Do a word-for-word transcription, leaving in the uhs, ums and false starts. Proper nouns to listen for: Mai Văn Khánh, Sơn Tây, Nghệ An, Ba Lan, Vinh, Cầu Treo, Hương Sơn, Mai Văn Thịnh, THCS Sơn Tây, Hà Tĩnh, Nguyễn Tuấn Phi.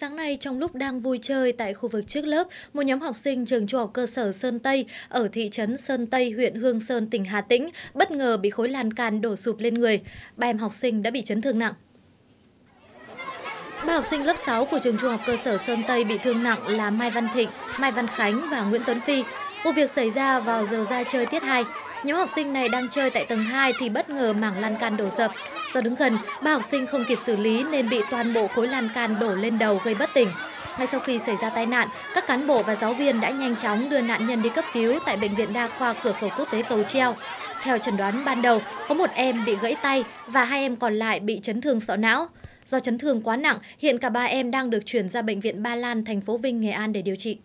Sáng nay, trong lúc đang vui chơi tại khu vực trước lớp, một nhóm học sinh trường trung học cơ sở Sơn Tây ở thị trấn Sơn Tây, huyện Hương Sơn, tỉnh Hà Tĩnh bất ngờ bị khối lan can đổ sụp lên người. Ba em học sinh đã bị chấn thương nặng. Ba học sinh lớp sáu của trường trung học cơ sở Sơn Tây bị thương nặng là Mai Văn Thịnh, Mai Văn Khánh và Nguyễn Tuấn Phi. Vụ việc xảy ra vào giờ ra chơi tiết hai. Nhóm học sinh này đang chơi tại tầng hai thì bất ngờ mảng lan can đổ sập. Do đứng gần, ba học sinh không kịp xử lý nên bị toàn bộ khối lan can đổ lên đầu gây bất tỉnh. Ngay sau khi xảy ra tai nạn, các cán bộ và giáo viên đã nhanh chóng đưa nạn nhân đi cấp cứu tại Bệnh viện Đa khoa Cửa khẩu Quốc tế Cầu Treo. Theo chẩn đoán ban đầu, có một em bị gãy tay và hai em còn lại bị chấn thương sọ não. Do chấn thương quá nặng, hiện cả ba em đang được chuyển ra Bệnh viện Ba Lan, thành phố Vinh, Nghệ An để điều trị.